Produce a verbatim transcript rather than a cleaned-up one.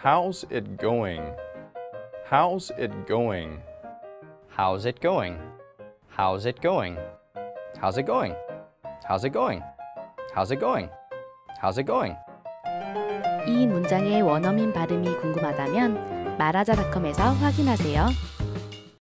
How's it going? How's it going? How's it going? How's it going? How's it going? How's it going? How's it going? How's it going? 이 문장의 원어민 발음이 궁금하다면 말하자닷컴에서 확인하세요.